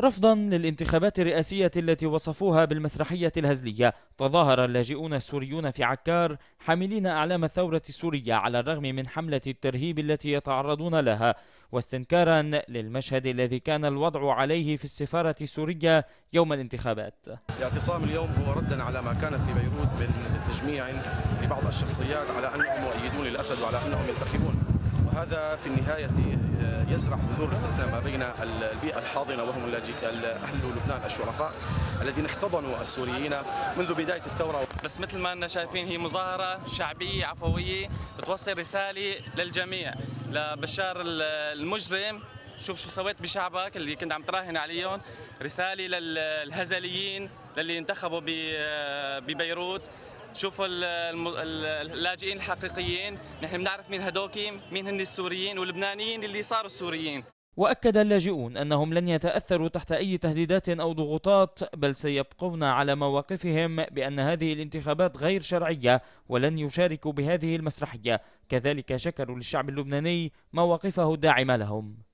رفضا للانتخابات الرئاسية التي وصفوها بالمسرحية الهزلية، تظاهر اللاجئون السوريون في عكار حاملين أعلام الثورة السورية على الرغم من حملة الترهيب التي يتعرضون لها، واستنكارا للمشهد الذي كان الوضع عليه في السفارة السورية يوم الانتخابات. الاعتصام اليوم هو ردا على ما كان في بيروت من تجميع لبعض الشخصيات على أنهم مؤيدون للأسد وعلى أنهم ينتخبون، وهذا في النهاية يزرع بذور الفتنة ما بين البيئة الحاضنة وهم أهل لبنان الشرفاء الذين احتضنوا السوريين منذ بداية الثورة. بس مثل ما أننا شايفين هي مظاهرة شعبية عفوية بتوصل رسالة للجميع، لبشار المجرم شوف شو سويت بشعبك اللي كنت عم تراهن عليهم، رسالة للهزليين للي انتخبوا ببيروت، شوفوا اللاجئين الحقيقيين، نحن بنعرف مين هدوكي، مين هن السوريين واللبنانيين اللي صاروا السوريين. وأكد اللاجئون أنهم لن يتأثروا تحت أي تهديدات أو ضغوطات، بل سيبقون على مواقفهم بأن هذه الانتخابات غير شرعية ولن يشاركوا بهذه المسرحية. كذلك شكروا للشعب اللبناني مواقفه الداعمة لهم.